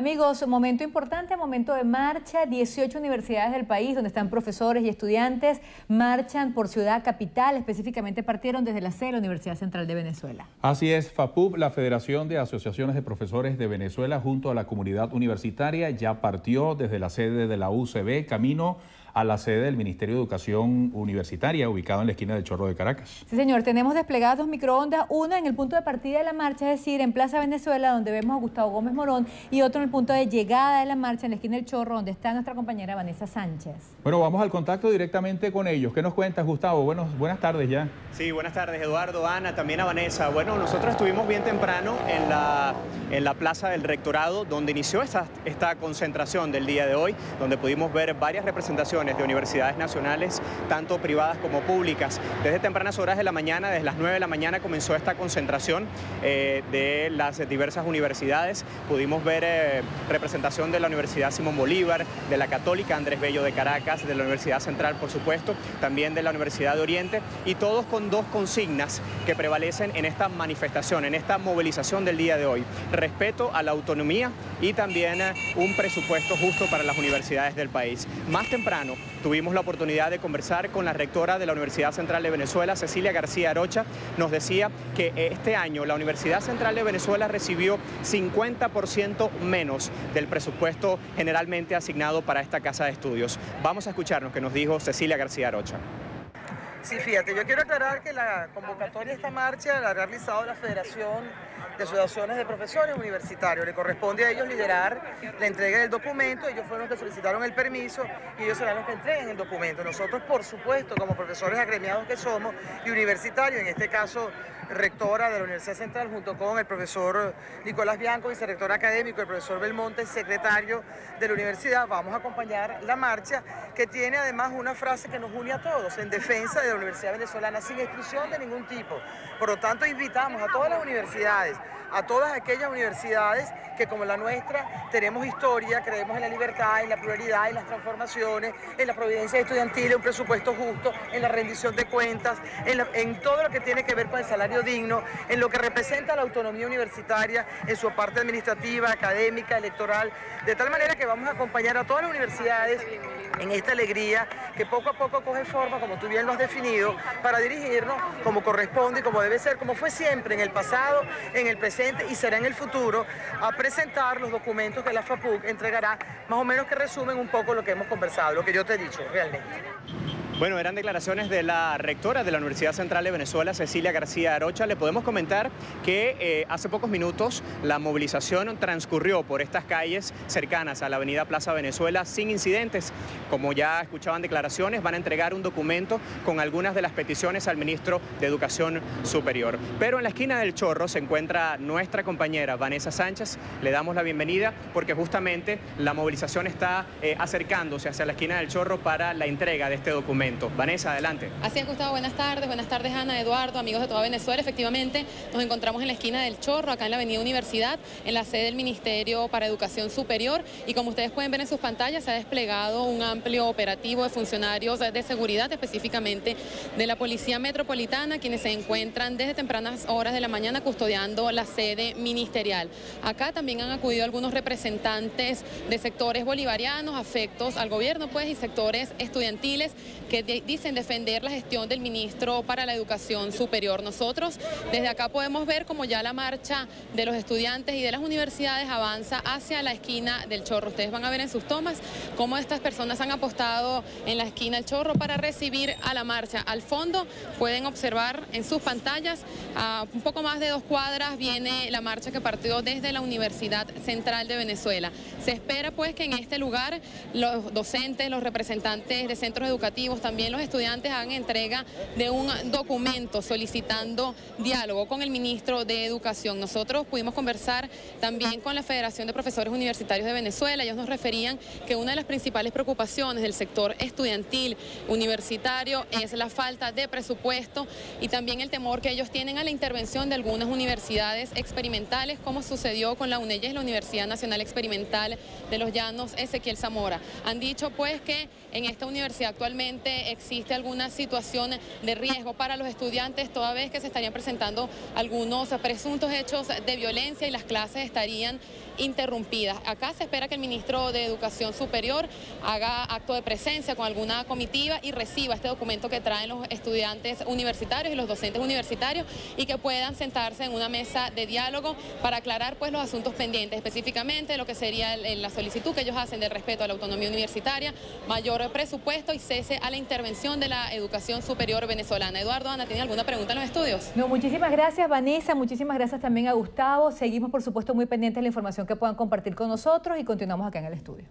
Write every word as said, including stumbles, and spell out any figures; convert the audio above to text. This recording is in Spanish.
Amigos, momento importante, momento de marcha. dieciocho universidades del país donde están profesores y estudiantes marchan por Ciudad Capital, específicamente partieron desde la sede de la Universidad Central de Venezuela. Así es, FAPUV, la Federación de Asociaciones de Profesores de Venezuela, junto a la comunidad universitaria, ya partió desde la sede de la U C V, camino a la sede del Ministerio de Educación Universitaria, ubicado en la esquina del Chorro de Caracas. Sí, señor, tenemos desplegadas dos microondas, una en el punto de partida de la marcha, es decir, en Plaza Venezuela, donde vemos a Gustavo Gómez Morón, y otro en el punto de llegada de la marcha, en la esquina del Chorro, donde está nuestra compañera Vanessa Sánchez. Bueno, vamos al contacto directamente con ellos. ¿Qué nos cuentas, Gustavo? Buenos, buenas tardes ya. Sí, buenas tardes, Eduardo, Ana, también a Vanessa. Bueno, nosotros estuvimos bien temprano en la, en la Plaza del Rectorado, donde inició esta, esta concentración del día de hoy, donde pudimos ver varias representaciones de universidades nacionales, tanto privadas como públicas. Desde tempranas horas de la mañana, desde las nueve de la mañana, comenzó esta concentración eh, de las diversas universidades. Pudimos ver eh, representación de la Universidad Simón Bolívar, de la Católica Andrés Bello de Caracas, de la Universidad Central, por supuesto, también de la Universidad de Oriente, y todos con dos consignas que prevalecen en esta manifestación, en esta movilización del día de hoy. Respeto a la autonomía y también eh, un presupuesto justo para las universidades del país. Más temprano tuvimos la oportunidad de conversar con la rectora de la Universidad Central de Venezuela, Cecilia García Arocha. Nos decía que este año la Universidad Central de Venezuela recibió cincuenta por ciento menos del presupuesto generalmente asignado para esta casa de estudios. Vamos a escuchar lo que nos dijo Cecilia García Arocha. Sí, fíjate, yo quiero aclarar que la convocatoria de esta marcha la ha realizado la Federación de Asociaciones de Profesores Universitarios. Le corresponde a ellos liderar la entrega del documento. Ellos fueron los que solicitaron el permiso y ellos serán los que entreguen el documento. Nosotros, por supuesto, como profesores agremiados que somos y universitarios, en este caso rectora de la Universidad Central, junto con el profesor Nicolás Bianco, vicerrector académico, el profesor Belmonte, secretario de la universidad, vamos a acompañar la marcha, que tiene además una frase que nos une a todos: en defensa de la Universidad Venezolana, sin exclusión de ningún tipo. Por lo tanto, invitamos a todas las universidades, a todas aquellas universidades que, como la nuestra, tenemos historia, creemos en la libertad, en la pluralidad, en las transformaciones, en la providencia estudiantil, en un presupuesto justo, en la rendición de cuentas, en, la, en todo lo que tiene que ver con el salario digno, en lo que representa la autonomía universitaria, en su parte administrativa, académica, electoral, de tal manera que vamos a acompañar a todas las universidades en esta alegría que poco a poco coge forma, como tú bien lo has definido, para dirigirnos como corresponde y como debe ser, como fue siempre en el pasado, en el presente y será en el futuro, a presentar los documentos que la FAPUC entregará, más o menos que resumen un poco lo que hemos conversado, lo que yo te he dicho realmente. Bueno, eran declaraciones de la rectora de la Universidad Central de Venezuela, Cecilia García Arocha. Le podemos comentar que eh, hace pocos minutos la movilización transcurrió por estas calles cercanas a la avenida Plaza Venezuela sin incidentes. Como ya escuchaban declaraciones, van a entregar un documento con algunas de las peticiones al ministro de Educación Superior. Pero en la esquina del Chorro se encuentra nuestra compañera Vanessa Sánchez. Le damos la bienvenida porque justamente la movilización está eh, acercándose hacia la esquina del Chorro para la entrega de este documento. Vanessa, adelante. Así es, Gustavo, buenas tardes, buenas tardes Ana, Eduardo, amigos de toda Venezuela. Efectivamente, nos encontramos en la esquina del Chorro, acá en la avenida Universidad, en la sede del Ministerio para Educación Superior, y como ustedes pueden ver en sus pantallas, se ha desplegado un amplio operativo de funcionarios de seguridad, específicamente de la Policía Metropolitana, quienes se encuentran desde tempranas horas de la mañana custodiando la sede ministerial. Acá también han acudido algunos representantes de sectores bolivarianos, afectos al gobierno, pues, y sectores estudiantiles que De, dicen defender la gestión del ministro para la Educación Superior. Nosotros desde acá podemos ver como ya la marcha de los estudiantes y de las universidades avanza hacia la esquina del Chorro. Ustedes van a ver en sus tomas cómo estas personas han apostado en la esquina del Chorro para recibir a la marcha. Al fondo pueden observar en sus pantallas, a un poco más de dos cuadras viene la marcha que partió desde la Universidad Central de Venezuela. Se espera pues que en este lugar los docentes, los representantes de centros educativos, también los estudiantes hagan entrega de un documento solicitando diálogo con el ministro de Educación. Nosotros pudimos conversar también con la Federación de Profesores Universitarios de Venezuela. Ellos nos referían que una de las principales preocupaciones del sector estudiantil universitario es la falta de presupuesto y también el temor que ellos tienen a la intervención de algunas universidades experimentales, como sucedió con la UNELLEZ, la Universidad Nacional Experimental de los Llanos Ezequiel Zamora. Han dicho pues que en esta universidad actualmente que existe alguna situación de riesgo para los estudiantes, toda vez que se estarían presentando algunos presuntos hechos de violencia y las clases estarían interrumpidas. Acá se espera que el ministro de Educación Superior haga acto de presencia con alguna comitiva y reciba este documento que traen los estudiantes universitarios y los docentes universitarios y que puedan sentarse en una mesa de diálogo para aclarar pues los asuntos pendientes, específicamente lo que sería la solicitud que ellos hacen de respeto a la autonomía universitaria, mayor presupuesto y cese a la intervención de la educación superior venezolana. Eduardo, Ana, ¿tiene alguna pregunta en los estudios? No, muchísimas gracias, Vanessa, muchísimas gracias también a Gustavo. Seguimos, por supuesto, muy pendientes de la información que puedan compartir con nosotros y continuamos acá en el estudio.